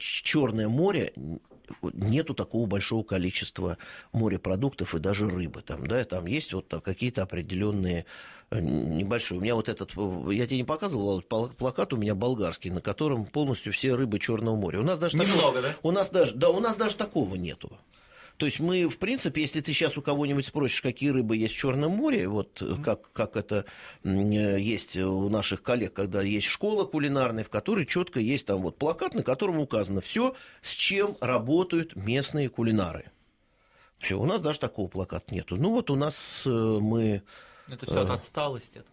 Черное море, нету такого большого количества морепродуктов и даже рыбы. Там, да, там есть вот какие-то определенные небольшие. У меня вот этот, я тебе не показывал, плакат у меня болгарский, на котором полностью все рыбы Черного моря. У нас даже немного, такого, да? У нас даже такого нету. То есть мы, в принципе, если ты сейчас у кого-нибудь спросишь, какие рыбы есть в Черном море, вот как это есть у наших коллег, когда есть школа кулинарная, в которой четко есть там вот плакат, на котором указано все, с чем работают местные кулинары. Все, у нас даже такого плаката нету. Ну вот у нас мы... Это все от отсталости.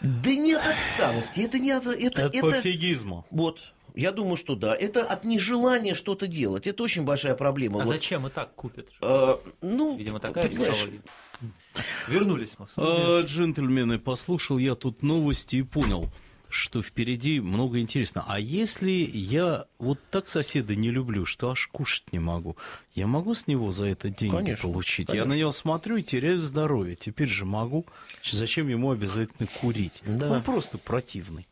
Да нет отсталости, это не от... Это пофигизма. Вот. Я думаю, что да. Это от нежелания что-то делать. Это очень большая проблема. А вот. Зачем и так купят? Видимо, такая идеология. Вернулись мы в студию. Джентльмены, послушал я тут новости и понял, что впереди много интересного. А если я вот так соседа не люблю, что аж кушать не могу, я могу с него за это деньги получить? Конечно. Я на него смотрю и теряю здоровье. Теперь же могу. Зачем ему обязательно курить? Да. Он просто противный.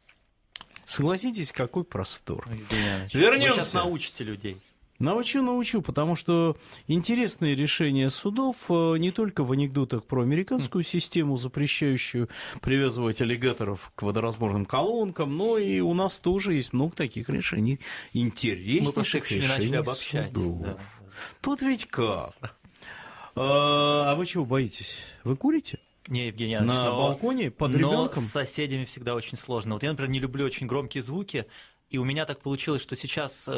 Согласитесь, какой простор. Вернемся. Вы сейчас научите людей. Научу, потому что интересные решения судов не только в анекдотах про американскую систему, запрещающую привязывать аллигаторов к водоразборным колонкам, но и у нас тоже есть много таких решений. Интереснейших решений. Мы просто их начали обобщать. Да. Тут ведь как? А вы чего боитесь? Вы курите? Не, Евгений Иванович, на балконе под ребенком. С соседями всегда очень сложно. Вот я, например, не люблю очень громкие звуки, и у меня так получилось, что сейчас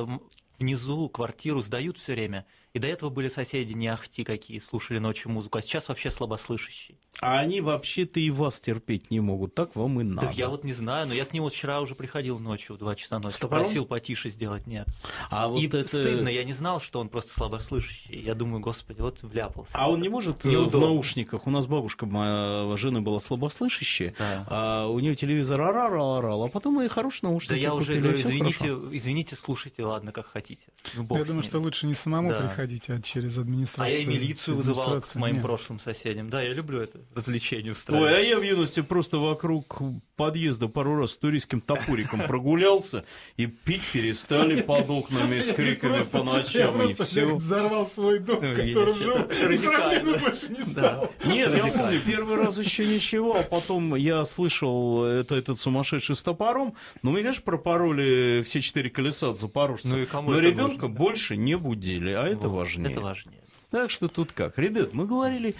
внизу квартиру сдают все время, и до этого были соседи не ахти какие, слушали ночью музыку, а сейчас вообще слабослышащие. А они вообще-то и вас терпеть не могут, так вам и надо. Да я вот не знаю, но я к ним вот вчера уже приходил ночью в 2 часа ночи, просил потише сделать, нет. А вот и это... стыдно, я не знал, что он просто слабослышащий, я думаю, господи, вот вляпался. А он не может в наушниках, у нас бабушка, моя жена была слабослышащая, да. А у нее телевизор орал, а потом и хорошие наушники. Да я уже говорю, извините, слушайте, ладно, как хотите. Я думаю, что лучше не самому приходить. А через администрацию. А я и милицию вызывал к моим прошлым соседям. Да, я люблю это развлечение устраивать. Ой, а я в юности просто вокруг подъезда пару раз с туристским топориком прогулялся, и пить перестали под окнами с криками по ночам, и все. Взорвал свой дом, который жил, и проблемы больше не стало. Нет, я помню, первый раз еще ничего, а потом я слышал этот сумасшедший с топором, но мы, конечно, пропороли все 4 колеса от запорожца, но ребенка больше не будили, а это важнее. Это важнее. Так что тут как? Ребят, мы говорили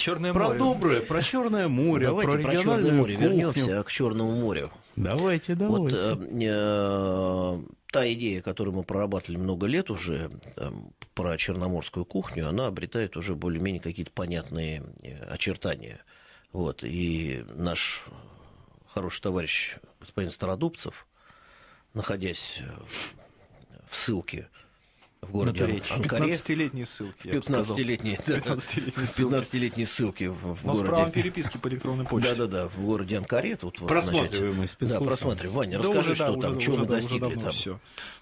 доброе, про Черное море, про региональную кухню. Вернемся к Черному морю. Давайте. Вот та идея, которую мы прорабатывали много лет уже, про черноморскую кухню, она обретает уже более-менее какие-то понятные очертания. Вот. И наш хороший товарищ господин Стародубцев, находясь в ссылке, в городе Анкаре. 15-летней ссылки. 15-летней ссылки в городе. С правом переписки по электронной почте. Да, в городе Анкаре. Тут просматриваемый список. Да, просматриваем. Ваня, расскажи, что там, чего мы достигли там.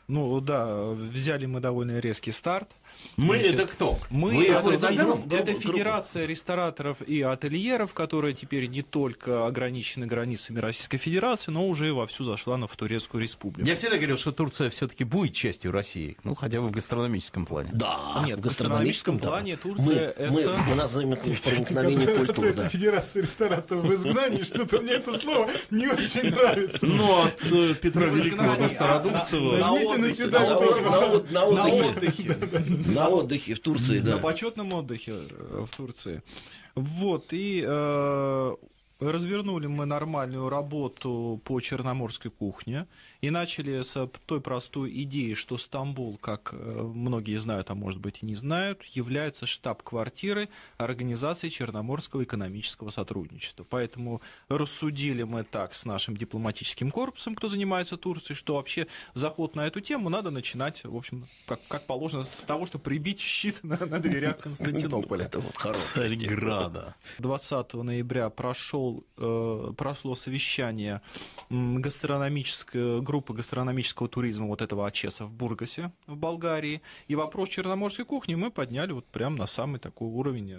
Ну да, взяли мы довольно резкий старт. Мы это кто? Мы это Федерация рестораторов и ательеров, которая теперь не только ограничена границами Российской Федерации, но уже и вовсю зашла в Турецкую Республику. Я всегда говорил, что Турция все-таки будет частью России, ну хотя бы в гастрономическом плане. Да, нет, в гастрономическом плане Турция это... У нас взаимопроникновение культуры. Это Федерация рестораторов в изгнании, что-то мне это слово не очень нравится. Ну, от Петра Великого, от Стародубцева. На отдыхе в Турции, да. На почетном отдыхе в Турции. Вот, и развернули мы нормальную работу по черноморской кухне и начали с той простой идеи, что Стамбул, как многие знают, а может быть и не знают, является штаб-квартирой Организации Черноморского экономического сотрудничества. Поэтому рассудили мы так с нашим дипломатическим корпусом, кто занимается Турцией, что вообще заход на эту тему надо начинать, в общем, как положено, с того, что прибить щит на дверях Константинополя. Это вот Царьграда. 20 ноября прошло совещание группы гастрономического туризма вот этого АЧЕСа в Бургасе, в Болгарии. И вопрос черноморской кухни мы подняли вот прям на самый такой уровень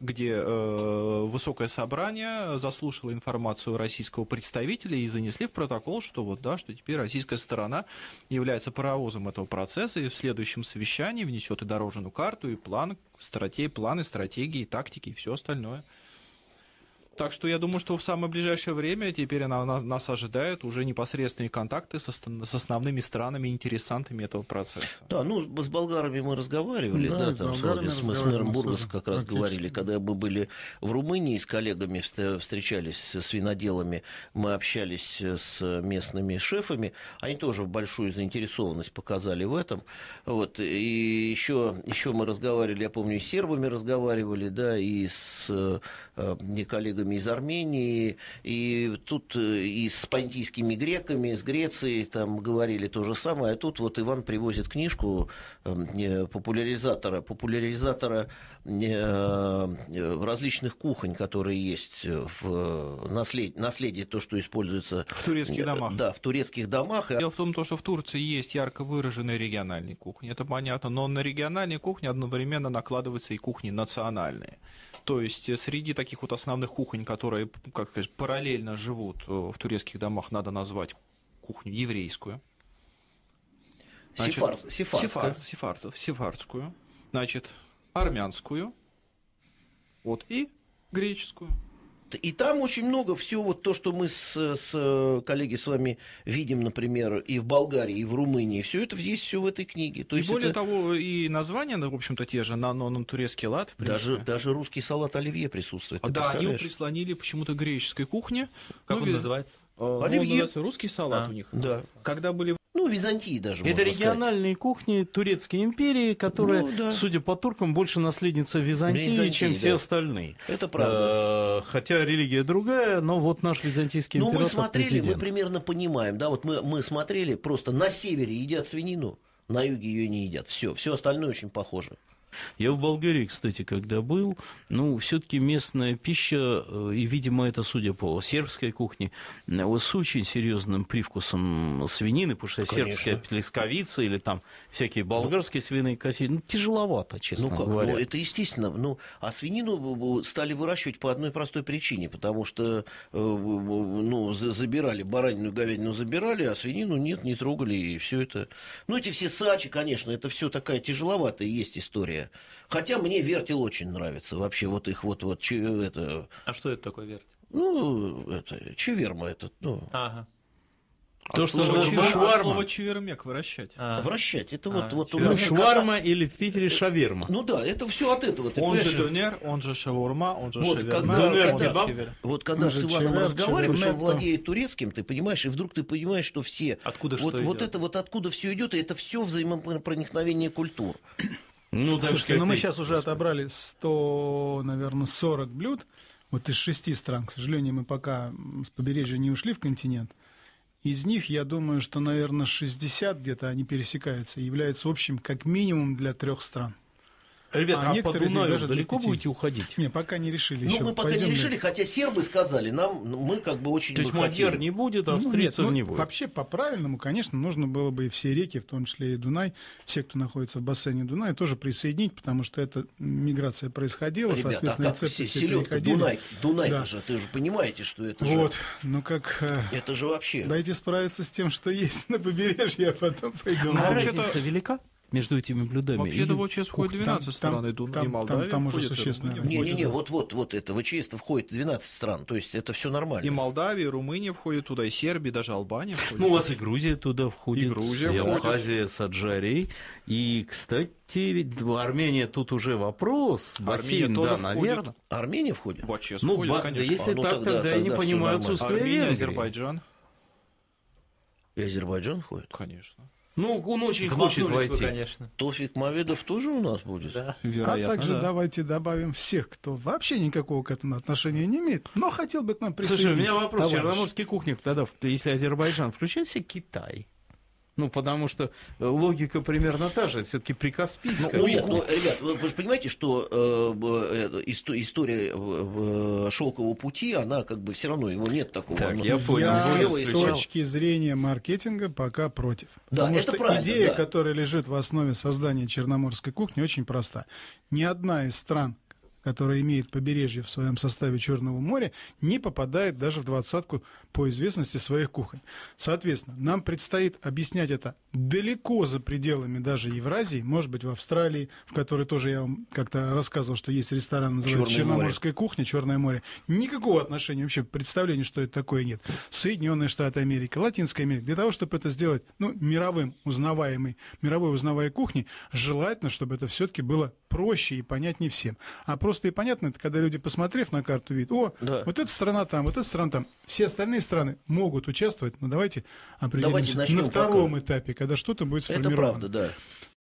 где высокое собрание заслушало информацию российского представителя и занесли в протокол, что вот, да, что теперь российская сторона является паровозом этого процесса и в следующем совещании внесет и дорожную карту, и план, планы, стратегии, тактики и все остальное. Так что я думаю, что в самое ближайшее время теперь нас ожидают уже непосредственные контакты с основными странами, интересантами этого процесса. Да, ну, с болгарами мы разговаривали, да, там, мы с Миромбургом как раз говорили, когда мы были в Румынии, с коллегами встречались, с виноделами, мы общались с местными шефами, они тоже большую заинтересованность показали в этом, вот, и еще мы разговаривали, я помню, и с сербами разговаривали, да, и с коллегами из Армении, и тут и с понтийскими греками, с Греции там говорили то же самое, а тут вот Иван привозит книжку популяризатора различных кухонь, которые есть в наследии, то, что используется в турецких домах. Да, в турецких домах. Дело в том, что в Турции есть ярко выраженные региональные кухни, это понятно, но на региональные кухни одновременно накладываются и кухни национальные. То есть среди таких вот основных кухонь, которые, как сказать, параллельно живут в турецких домах, надо назвать кухню еврейскую. Значит, сефардскую, значит, армянскую, вот, и греческую. И там очень много всего, вот то, что мы коллеги с вами видим, например, и в Болгарии, и в Румынии, все это здесь, все в этой книге. То есть более того, и названия, в общем-то, те же, на турецкий лад. Даже русский салат оливье присутствует. Да, они прислонили почему-то греческой кухне. Как он называется? Оливье. Русский салат у них. Да. Когда были... Византии даже. Это региональные кухни Турецкой империи, которая, судя по туркам, больше наследница Византии, чем все остальные. Это правда. Хотя религия другая, но вот наш византийский император. Ну, мы смотрели, мы примерно понимаем, да, вот мы смотрели, просто на севере едят свинину, на юге ее не едят. Все остальное очень похоже. Я в Болгарии, кстати, когда был, все-таки местная пища, и, видимо, это, судя по сербской кухне, с очень серьезным привкусом свинины, потому что сербская плесковица или там всякие болгарские свиные кости, тяжеловато, честно говоря. Это естественно, а свинину стали выращивать по одной простой причине, потому что, забирали, баранину, говядину забирали, а свинину нет, не трогали, и все это. Эти все сачи, конечно, это все такая тяжеловатая есть история. Хотя мне вертел очень нравится вообще, вот их вот это. А что это такое вертел? Это чеверма этот. Ага. То, что слово чевермек вращать. Вращать. Это шварма или в Питере шаверма. Это все от этого. Он же донер, он же шаурма, он же шаверма. Вот когда с Иваном разговариваешь, он владеет турецким, ты понимаешь, и вдруг ты понимаешь, что все. Откуда что идет? Вот откуда все идет, и это все взаимопроникновение культур. Слушайте, мы сейчас уже отобрали 40 блюд, вот из 6 стран. К сожалению, мы пока с побережья не ушли в континент. Из них, я думаю, что, наверное, 60 где-то они пересекаются и являются общим как минимум для 3 стран. Ребята, а по Дунаю даже далеко будете уходить? Не, пока не решили. Мы пока не решили, хотя сербы сказали нам, мы как бы очень... То есть Мадьяр не будет, австрийцев не будет? Вообще, по-правильному, конечно, нужно было бы и все реки, в том числе и Дунай, все, кто находится в бассейне Дуная, тоже присоединить, потому что эта миграция происходила, ребята, соответственно, рецепты все переходили. Дунай даже, ты же понимаете, что это же... Это же вообще... Дайте справиться с тем, что есть на побережье, а потом пойдем. А разница велика между этими блюдами? Вообще-то в АЧЕС входит 12 стран, и Молдавия. Там уже существенно. Это в АЧЕС входит 12 стран, то есть это все нормально. И Молдавия, и Румыния входят туда, и Сербия, даже Албания входит. У вас и Грузия туда входит, и Абхазия с Аджарей. И, кстати, ведь Армения тут уже вопрос. Армения тоже входит. Армения входит? В АЧЕС входит, конечно. Если так, тогда я не понимаю отсутствие Венгрии. Азербайджан. И Азербайджан входит? Конечно. Он очень хочет войти. Конечно. Тофик Маведов тоже у нас будет? Да. Вероятно, давайте добавим всех, кто вообще никакого к этому отношения не имеет, но хотел бы к нам присоединиться. Слушай, у меня вопрос. Черноморский кухня, тогда, если Азербайджан, включает себе Китай. Потому что логика примерно та же. Это все-таки прикаспийская. Ребят, вы же понимаете, что история шелкового пути, она как бы все равно, его нет такого. Я с точки зрения маркетинга пока против. Потому что идея, которая лежит в основе создания черноморской кухни, очень проста. Ни одна из стран, которая имеет побережье в своем составе Черного моря, не попадает даже в двадцатку по известности своих кухонь. Соответственно, нам предстоит объяснять это далеко за пределами даже Евразии, может быть, в Австралии, в которой тоже я вам как-то рассказывал, что есть ресторан, называется «Черноморская кухня», «Черное море». Никакого отношения, вообще представления, что это такое, нет. Соединенные Штаты Америки, Латинская Америка. Для того, чтобы это сделать, ну, мировой узнаваемой кухней, желательно, чтобы это все-таки было проще и понятнее всем. А просто и понятно, это когда люди, посмотрев на карту, видят, о, да, вот эта страна там, вот эта страна там. Все остальные страны могут участвовать, но давайте определимся на втором этапе, когда что-то будет сформировано. Это правда, да.